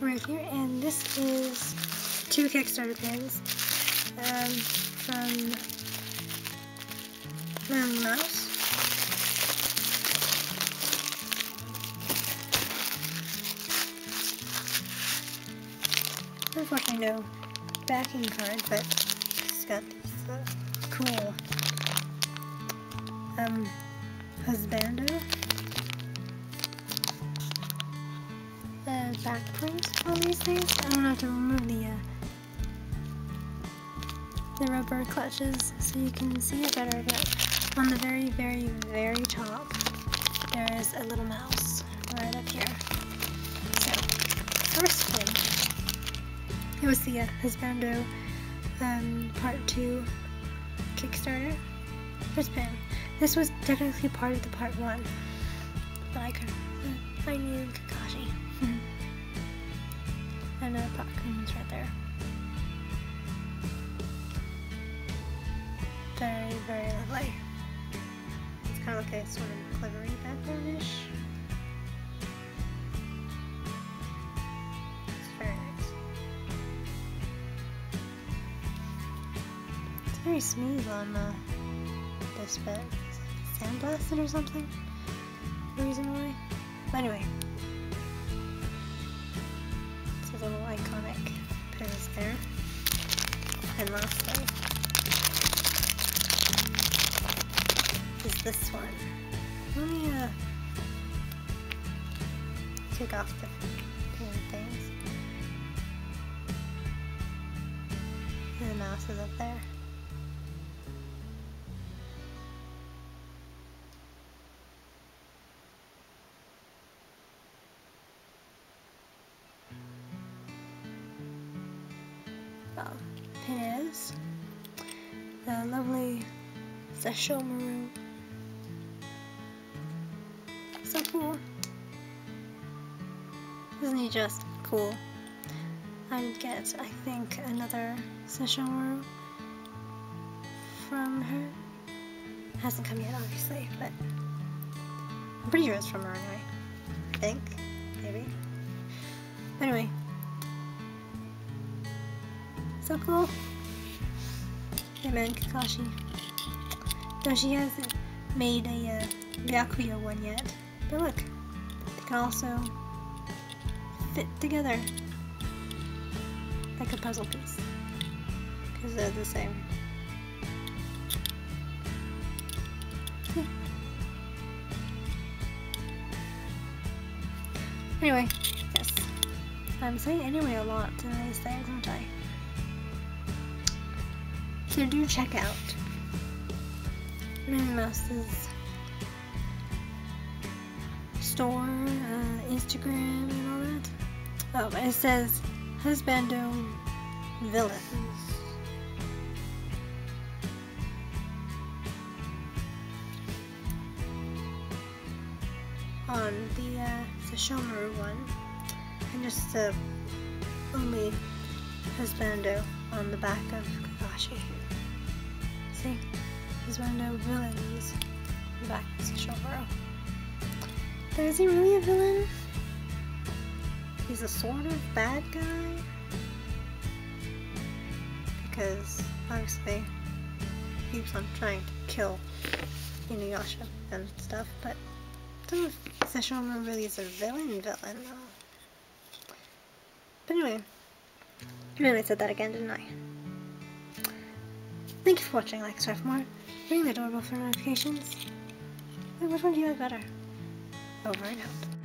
right here, and this is 2 Kickstarter pins from malingmouse. Unfortunately, no backing card, but it's got this cool husbando. Back print on these things. I don't have to remove the rubber clutches so you can see it better, but on the very, very, very top there is a little mouse right up here. So, first thing, it was the Husbando Part 2 Kickstarter. First pin. This was technically part of the Part 1, but I knew Kakashi. And Pop Coons right there. Very, very lovely. It's kind of like a sort of clevery background-ish. It's very nice. It's very smooth on this bit. Is it sandblasted or something? The reason why? Anyway. A little iconic pins there. And lastly is this one. Let me take off the pin things. And the mouse is up there. Well, the pin is the lovely Sesshomaru. So cool. Isn't he just cool? I would get, I think, another Sesshomaru from her. It hasn't come yet, obviously, but I'm pretty sure it's from her anyway. I think, maybe. Anyway. So cool. Yeah, man, Kakashi. No, she hasn't made a Ryakuya one yet. But look, they can also fit together like a puzzle piece. Because they're the same. Yeah. Anyway, yes. I'm saying anyway a lot in these things, aren't I? So do check out malingmouse's store, Instagram, and all that. Oh, and it says Husbando Villains. On the Sesshomaru one, and just the only Husbando on the back of Kakashi. See? Husbando Villains on the back of Sesshomaru. But is he really a villain? He's a sort of bad guy? Because, obviously, he keeps on trying to kill Inuyasha and stuff, but I don't know if Sesshomaru really is a villain though. But anyway. I said that again, didn't I? Thank you for watching. Like, subscribe for more. Ring the doorbell for notifications. Wait, which one do you like better? Over and out.